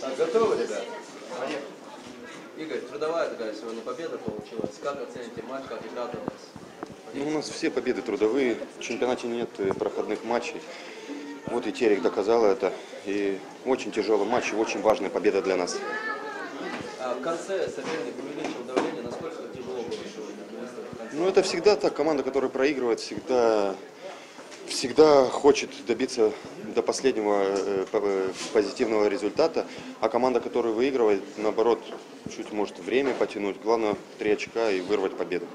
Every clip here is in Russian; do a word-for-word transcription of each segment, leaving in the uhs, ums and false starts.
Так, готовы, ребят? Поехали. Игорь, трудовая такая сегодня победа получилась. Как оцените матч, как игра у вас? Ну, у нас все победы трудовые. В чемпионате нет проходных матчей. Вот и Терек доказала это. И очень тяжелый матч, и очень важная победа для нас. А в конце соперник увеличил давление. Насколько тяжело было сегодня? Ну, это всегда так. Команда, которая проигрывает, всегда... всегда хочет добиться до последнего э, позитивного результата, а команда, которая выигрывает, наоборот, чуть может время потянуть. Главное, три очка и вырвать победу.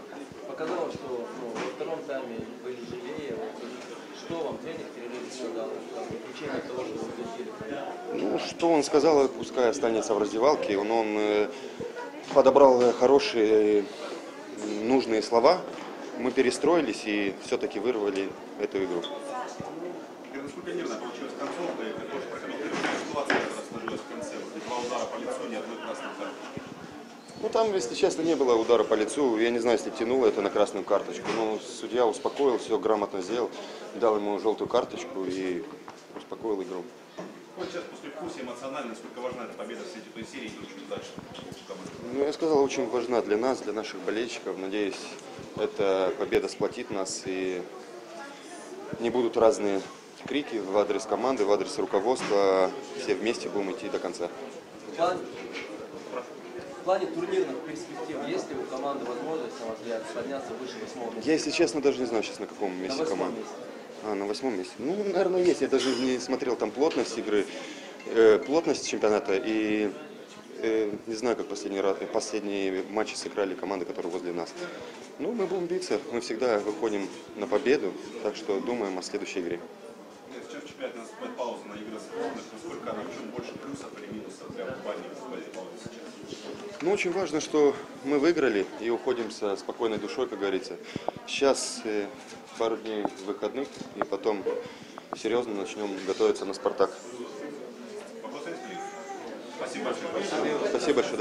Показалось, что ну, во втором тайме были живее. Что вам тренер перерыв сказал? Причина того, что вы победили? Ну, что он сказал, пускай останется в раздевалке. Он, он э, подобрал хорошие, э, нужные слова. Мы перестроились и все-таки вырвали эту игру. Насколько нервно получилась концовка, и ты тоже прокомментировал ситуацию, которая сложилась в конце. Два удара по лицу, ни одной красной карточки. Ну там, если честно, не было удара по лицу. Я не знаю, если тянуло это на красную карточку. Но судья успокоил, все грамотно сделал. Дал ему желтую карточку и успокоил игру. Вот сейчас после вкуса эмоционально, насколько важна эта победа в свете той серии, и очень дальше? Ну, я сказал, очень важна для нас, для наших болельщиков. Надеюсь, эта победа сплотит нас, и не будут разные крики в адрес команды, в адрес руководства. Все вместе будем идти до конца. В плане турнирных перспектив, есть ли у команды возможность, на ваш взгляд, подняться выше восьмого места? Я, если честно, даже не знаю сейчас, на каком месте на команда. Месте. А, на восьмом месте. Ну, наверное, есть. Я даже не смотрел там плотность игры, э, плотность чемпионата. И э, не знаю, как последний раз, последние матчи сыграли команды, которые возле нас. Ну, мы будем биться. Мы всегда выходим на победу. Так что думаем о следующей игре. Сейчас в чемпионате наступает пауза на игры сборных. Насколько она очень больше плюсов или минусов для компании в сейчас? Ну, очень важно, что мы выиграли и уходим со спокойной душой, как говорится. Сейчас э, пару дней выходных, и потом серьезно начнем готовиться на «Спартак». Спасибо большое. Спасибо большое.